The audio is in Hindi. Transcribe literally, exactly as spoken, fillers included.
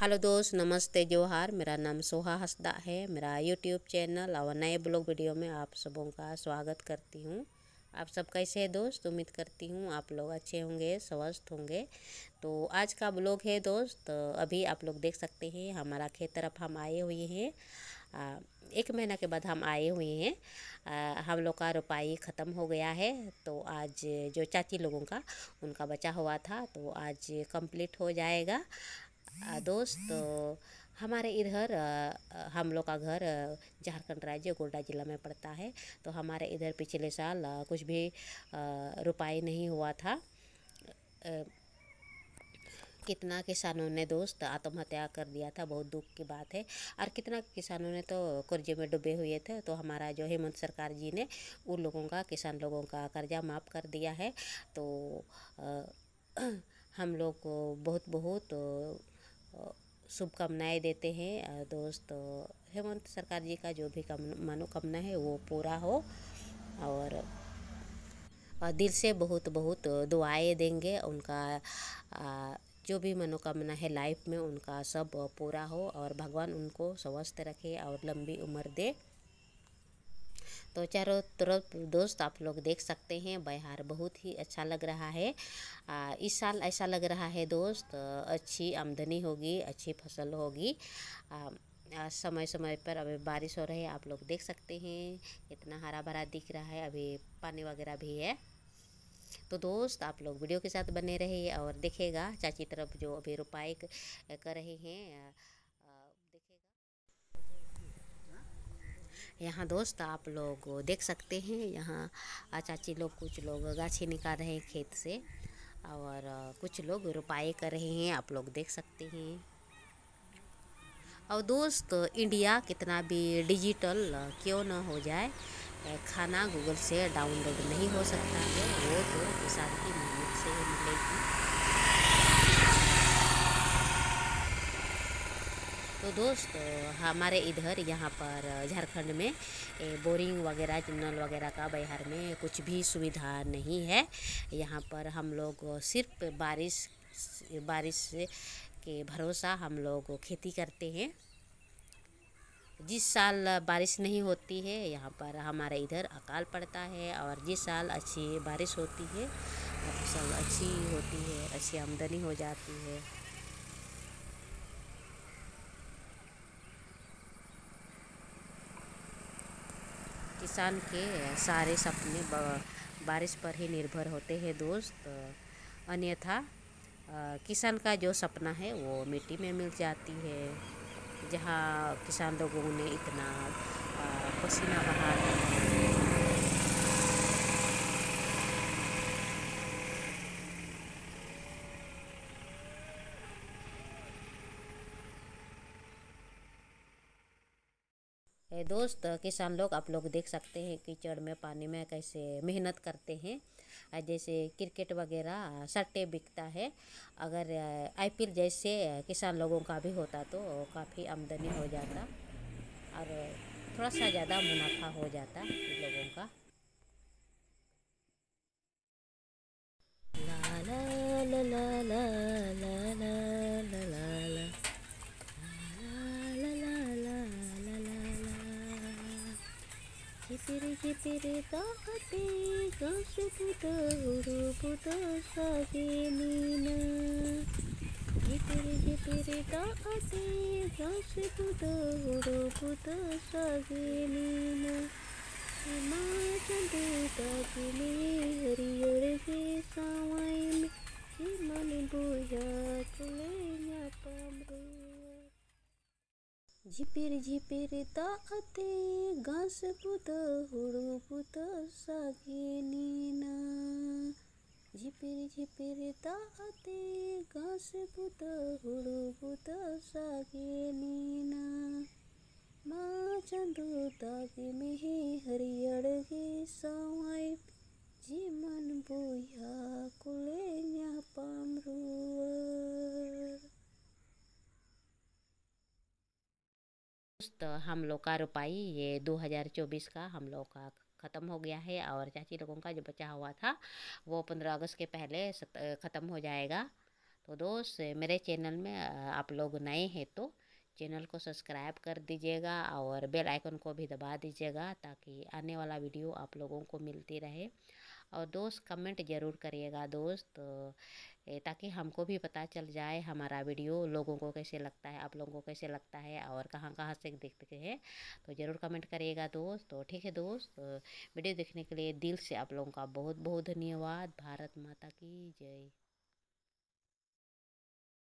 हेलो दोस्त, नमस्ते, जोहार। मेरा नाम सोहा हंसदा है। मेरा यूट्यूब चैनल और नए ब्लॉग वीडियो में आप सबों का स्वागत करती हूँ। आप सब कैसे हैं दोस्त? उम्मीद करती हूँ आप लोग अच्छे होंगे, स्वस्थ होंगे। तो आज का ब्लॉग है दोस्त, अभी आप लोग देख सकते हैं हमारा खेत तरफ हम आए हुए हैं। एक महीना के बाद हम आए हुए हैं। हम लोग का रोपाई ख़त्म हो गया है, तो आज जो चाची लोगों का उनका बचा हुआ था तो आज कंप्लीट हो जाएगा दोस्त। तो हमारे इधर, हम लोग का घर झारखंड राज्य गोड्डा जिला में पड़ता है। तो हमारे इधर पिछले साल कुछ भी रुपाई नहीं हुआ था। कितना किसानों ने दोस्त आत्महत्या कर दिया था, बहुत दुख की बात है। और कितना किसानों ने तो कर्जे में डूबे हुए थे। तो हमारा जो हेमंत सरकार जी ने उन लोगों का, किसान लोगों का कर्जा माफ़ कर दिया है। तो आ, हम लोग को बहुत बहुत शुभकामनाएँ देते हैं दोस्त। हेमंत सरकार जी का जो भी मनोकामना है वो पूरा हो, और दिल से बहुत बहुत दुआएं देंगे। उनका जो भी मनोकामना है लाइफ में उनका सब पूरा हो, और भगवान उनको स्वस्थ रखे और लंबी उम्र दे। तो चारों तरफ दोस्त आप लोग देख सकते हैं, बिहार बहुत ही अच्छा लग रहा है। आ, इस साल ऐसा लग रहा है दोस्त अच्छी आमदनी होगी, अच्छी फसल होगी। आ, समय समय पर अभी बारिश हो रही है, आप लोग देख सकते हैं इतना हरा भरा दिख रहा है। अभी पानी वगैरह भी है। तो दोस्त आप लोग वीडियो के साथ बने रहिए और देखिएगा चाची तरफ जो अभी रोपाई कर रहे हैं। यहाँ दोस्त आप लोग देख सकते हैं, यहाँ चाची लोग कुछ लोग गाछी निकाल रहे हैं खेत से, और कुछ लोग रोपाई कर रहे हैं, आप लोग देख सकते हैं। और दोस्त इंडिया कितना भी डिजिटल क्यों ना हो जाए, खाना गूगल से डाउनलोड नहीं हो सकता है, वो तो किसान की मेहनत से ही मिलेगी। तो दोस्त हमारे इधर, यहाँ पर झारखंड में बोरिंग वगैरह, नल वगैरह का बिहार में कुछ भी सुविधा नहीं है। यहाँ पर हम लोग सिर्फ बारिश बारिश के भरोसा हम लोग खेती करते हैं। जिस साल बारिश नहीं होती है यहाँ पर हमारे इधर अकाल पड़ता है, और जिस साल अच्छी बारिश होती है फसल अच्छी होती है, अच्छी आमदनी हो जाती है। किसान के सारे सपने बारिश पर ही निर्भर होते हैं दोस्त, अन्यथा किसान का जो सपना है वो मिट्टी में मिल जाती है। जहाँ किसान लोगों ने इतना पसीना बहा दिया है। दोस्त किसान लोग आप लोग देख सकते हैं कीचड़ में, पानी में कैसे मेहनत करते हैं। जैसे क्रिकेट वगैरह सट्टे बिकता है, अगर आई पी एल जैसे किसान लोगों का भी होता तो काफ़ी आमदनी हो जाता और थोड़ा सा ज़्यादा मुनाफा हो जाता लोगों का। ला ला ला ला ला ला ला ला तेरे के तेरे ताते काश पुता गुरु पुता साथे नीना ये तेरे के तेरे ताते काश पुता गुरु पुता साथे नीना हेमंत चंदेता की हरियर के सावाई में ये मन बोझा चले ना पामरू झिपिर झिपिर ताते घास पुत हुड़ू पुत सागे नीना झिपिर झिपिर ताते घास पुत हुड़ू पुत सागे नीना माँ चंदू तागे में हरियर गे सावाई जी मन बुया कुले न्या पामरुआ। तो हम लोग का रोपाई ये दो हज़ार चौबीस का हम लोग का ख़त्म हो गया है, और चाची लोगों का जो बचा हुआ था वो पंद्रह अगस्त के पहले ख़त्म हो जाएगा। तो दोस्त मेरे चैनल में आप लोग नए हैं तो चैनल को सब्सक्राइब कर दीजिएगा और बेल आइकन को भी दबा दीजिएगा ताकि आने वाला वीडियो आप लोगों को मिलती रहे। और दोस्त कमेंट ज़रूर करिएगा दोस्त, ताकि हमको भी पता चल जाए हमारा वीडियो लोगों को कैसे लगता है, आप लोगों को कैसे लगता है और कहाँ कहाँ से देखते हैं, तो ज़रूर कमेंट करिएगा दोस्त। तो ठीक है दोस्त, वीडियो देखने के लिए दिल से आप लोगों का बहुत बहुत धन्यवाद। भारत माता की जय।